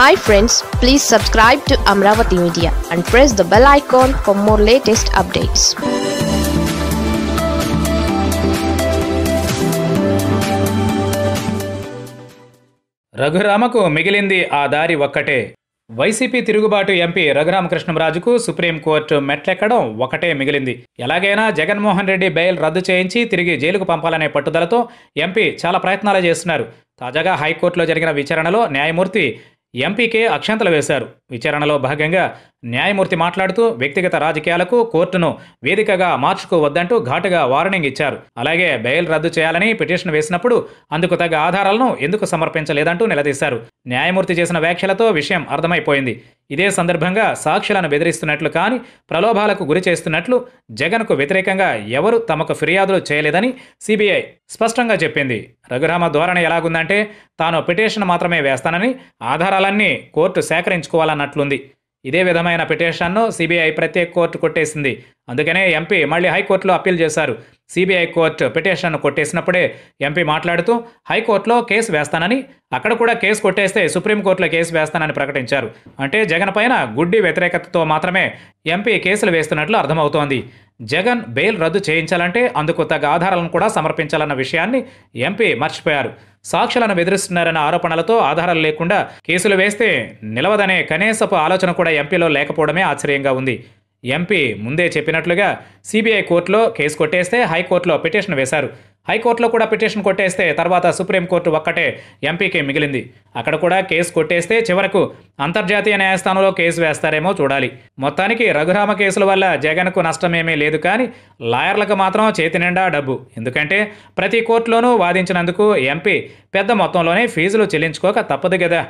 Hi friends, please subscribe to Amravati Media and press the bell icon for more latest updates. రఘురామకు మిగిలింది ఆ దారి ఒక్కటే. YCP తిరుగుబాటు MP Raghurama కృష్ణరాజుకు సుప్రీంకోర్టు మెట్లెక్కడం ఒకటే మిగిలింది. ఎలాగైనా జగన్ మోహన్ రెడ్డి బెయిల్ రద్దు చేయించి తిరిగి జైలుకు పంపాలనే పట్టుదలతో ఎంపీ చాలా ప్రయత్నాలు చేస్తున్నారు. తాజాగా హైకోర్టులో జరిగిన విచారణలో న్యాయమూర్తి ఎంపీకే అక్షంతలు వేశారు. విచారణలో భాగంగా న్యాయమూర్తి మాట్లాడుతూ వ్యక్తిగత రాజకీయాలకు కోర్టును వేదికగా మార్చుకోవద్దంటూ ఘాటుగా వార్నింగ్ ఇచ్చారు. అలాగే బెయిల్ రద్దు చేయాలని పిటిషన్ వేసినప్పుడు అందుకు తగ్గ ఆధారాలను ఎందుకు సమర్పించలేదంటూ నిలదీశారు. న్యాయమూర్తి చేసిన వ్యాఖ్యలతో విషయం అర్థమైపోయింది. ఇదే సందర్భంగా సాక్షులను బెదిరిస్తున్నట్లు కానీ ప్రలోభాలకు గురి చేస్తున్నట్లు జగన్కు వ్యతిరేకంగా ఎవరు తమకు ఫిర్యాదులు చేయలేదని సిబీఐ స్పష్టంగా చెప్పింది. రఘురామ ధోరణి ఎలాగుందంటే తాను పిటిషన్ మాత్రమే వేస్తానని ఆధారాలన్నీ కోర్టు సేకరించుకోవాలన్నట్లుంది. ఇదే విధమైన పిటిషన్ను సిబిఐ ప్రత్యేక కోర్టు కొట్టేసింది. అందుకనే ఎంపీ మళ్ళీ హైకోర్టులో అప్పీల్ చేశారు. సిబిఐ కోర్టు పిటిషన్ను కొట్టేసినప్పుడే ఎంపీ మాట్లాడుతూ హైకోర్టులో కేసు వేస్తానని, అక్కడ కూడా కేసు కొట్టేస్తే సుప్రీంకోర్టులో కేసు వేస్తానని ప్రకటించారు. అంటే జగన్ పైన గుడ్డి వ్యతిరేకతతో మాత్రమే ఎంపీ కేసులు వేస్తున్నట్లు అర్థమవుతోంది. జగన్ బెయిల్ రద్దు చేయించాలంటే అందుకు తగ్గ ఆధారాలను కూడా సమర్పించాలన్న విషయాన్ని ఎంపీ మర్చిపోయారు. సాక్షులను బెదిరిస్తున్నారన్న ఆరోపణలతో ఆధారాలు లేకుండా కేసులు వేస్తే నిలవదనే కనీసపు ఆలోచన కూడా ఎంపీలో లేకపోవడమే ఆశ్చర్యంగా ఉంది. ఎంపీ ముందే చెప్పినట్లుగా సిబిఐ కోర్టులో కేసు కొట్టేస్తే హైకోర్టులో పిటిషన్ వేశారు. హైకోర్టులో కూడా పిటిషన్ కొట్టేస్తే తర్వాత సుప్రీంకోర్టు ఒక్కటే ఎంపీకి మిగిలింది. అక్కడ కూడా కేసు కొట్టేస్తే చివరకు అంతర్జాతీయ న్యాయస్థానంలో కేసు వేస్తారేమో చూడాలి. మొత్తానికి రఘురామ కేసుల వల్ల జగన్కు నష్టమేమీ లేదు, కానీ లాయర్లకు మాత్రం చేతి నిండా డబ్బు. ఎందుకంటే ప్రతి కోర్టులోనూ వాదించినందుకు ఎంపీ పెద్ద మొత్తంలోనే ఫీజులు చెల్లించుకోక తప్పదు కదా.